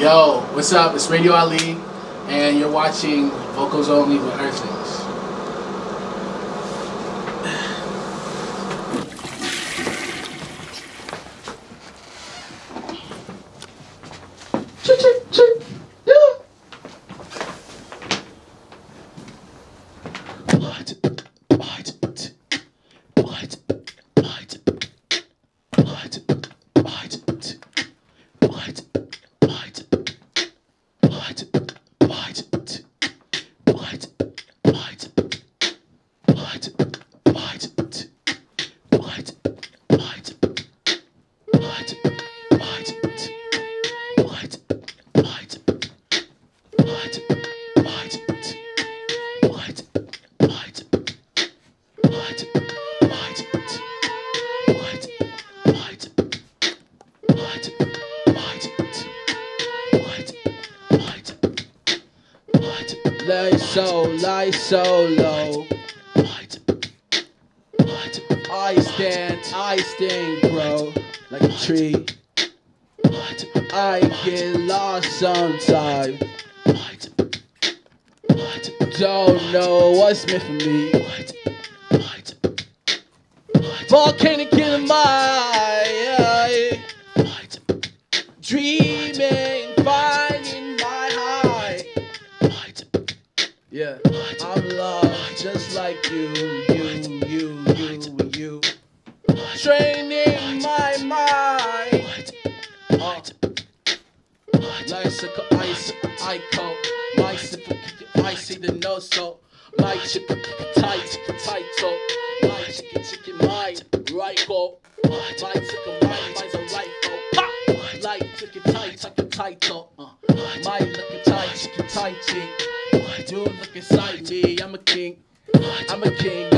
Yo, what's up? It's Radio Ali, and you're watching Vocals Only with Earthlings. Lie so low. I stand, bro, like a tree. I get lost sometimes. Don't know what's meant for me. Volcanic in my eye. Dreaming, finding my high. Yeah, I'm loved just like you. Training my mind. Lysical ice, I call. My simple, I see the no so. My chicken, tight so. My chicken, mind, right go. My chicken, mind's a right go. Pop! Like chicken, tight so. My looking tight, chicken, tight chick. You look inside me, I'm a king.